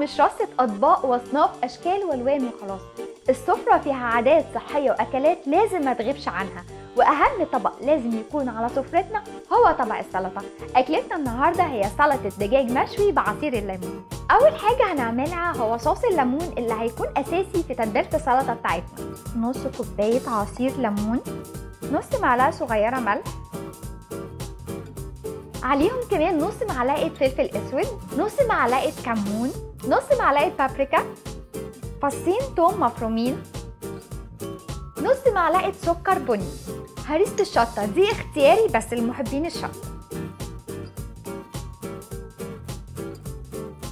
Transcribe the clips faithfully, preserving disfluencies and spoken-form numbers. مش رصة أطباق وأصناف أشكال وألوان وخلاص. السفرة فيها عادات صحية وأكلات لازم ما تغيبش عنها، وأهم طبق لازم يكون على سفرتنا هو طبق السلطة. أكلتنا النهاردة هي سلطة دجاج مشوي بعصير الليمون. أول حاجة هنعملها هو صوص الليمون اللي هيكون أساسي في تتبيلة السلطة بتاعتنا. نص كوباية عصير ليمون، نص معلقة صغيرة ملح، عليهم كمان نص معلقة فلفل أسود، نص معلقة كمون، نص معلقة بابريكا، فصين توم مفرومين، نص معلقة سكر بني. هريسة الشطة دي اختياري بس لمحبين الشطة.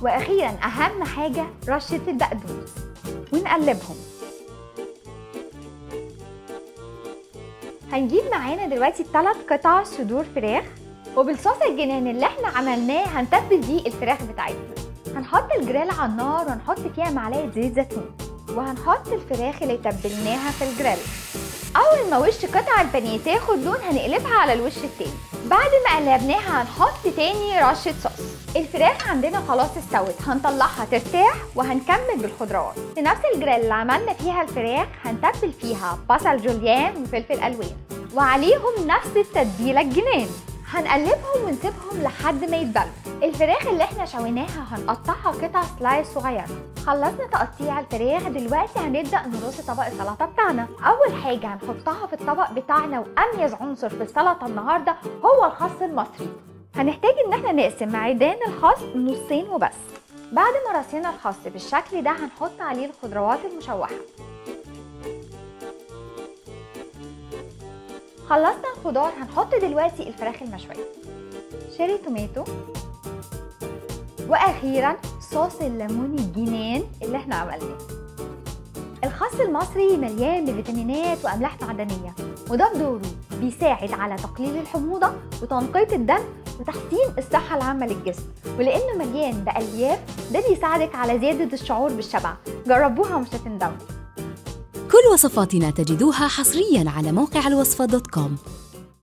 وأخيرا أهم حاجة رشة البقدونس، ونقلبهم. هنجيب معانا دلوقتي ثلاث قطع صدور فراخ، وبالصوص الجنان اللي احنا عملناه هنتبل بيه الفراخ بتاعتنا. هنحط الجريل على النار ونحط فيها معلقه زيت زيتون، وهنحط الفراخ اللي تبلناها في الجريل. اول ما وش قطع البانيه تاخد لون هنقلبها على الوش التاني. بعد ما قلبناها هنحط تاني رشه صوص. الفراخ عندنا خلاص استوت، هنطلعها ترتاح وهنكمل بالخضروات. في نفس الجريل اللي عملنا فيها الفراخ هنتبل فيها بصل جوليان وفلفل الوان، وعليهم نفس التتبيله الجنان. هنقلبهم ونسيبهم لحد ما يتبلوا. الفراخ اللي احنا شويناها هنقطعها قطع سلايس صغيره. خلصنا تقطيع الفراخ، دلوقتي هنبدا نرص طبق السلطه بتاعنا. اول حاجه هنحطها في الطبق بتاعنا، واميز عنصر في السلطه النهارده هو الخس المصري. هنحتاج ان احنا نقسم عيدان الخس نصين وبس. بعد ما رصينا الخس بالشكل ده هنحط عليه الخضروات المشوحه. خلصنا الخضار، هنحط دلوقتي الفراخ المشوية، شيري توميتو، واخيرا صوص الليمون الجنان اللي احنا عملناه. الخس المصري مليان بفيتامينات واملاح معدنية، وده بدوره بيساعد على تقليل الحموضة وتنقية الدم وتحسين الصحة العامة للجسم، ولانه مليان بالياف ده بيساعدك على زيادة الشعور بالشبع. جربوها ومش هتندموا. كل وصفاتنا تجدوها حصرياً على موقع الوصفة دوت كوم.